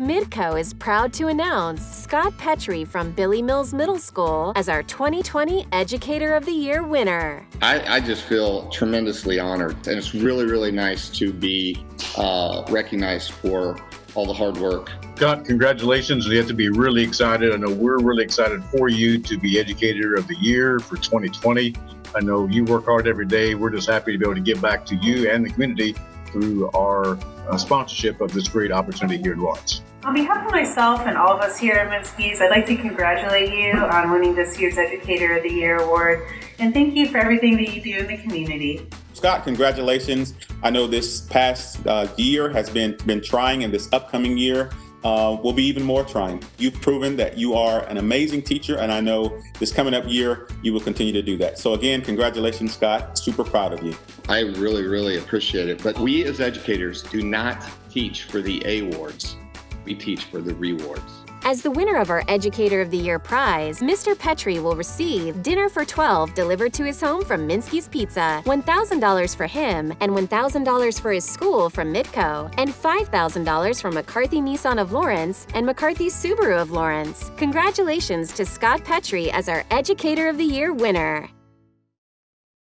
Midco is proud to announce Scott Petry from Billy Mills Middle School as our 2020 Educator of the Year winner. I just feel tremendously honored, and it's really, really nice to be recognized for all the hard work. Scott, congratulations. We have to be really excited. I know we're really excited for you to be Educator of the Year for 2020. I know you work hard every day. We're just happy to be able to give back to you and the community through our sponsorship of this great opportunity here in Lawrence. On behalf of myself and all of us here at Minsky's, I'd like to congratulate you on winning this year's Educator of the Year award, and thank you for everything that you do in the community. Scott, congratulations. I know this past year has been trying, and this upcoming year will be even more trying. You've proven that you are an amazing teacher, and I know this coming up year you will continue to do that. So again, congratulations, Scott. Super proud of you. I really, really appreciate it. But we as educators do not teach for the awards. We teach for the rewards. As the winner of our Educator of the Year prize, Mr. Petry will receive dinner for 12 delivered to his home from Minsky's Pizza, $1,000 for him, and $1,000 for his school from Midco, and $5,000 from McCarthy Nissan of Lawrence and McCarthy Subaru of Lawrence. Congratulations to Scott Petry as our Educator of the Year winner.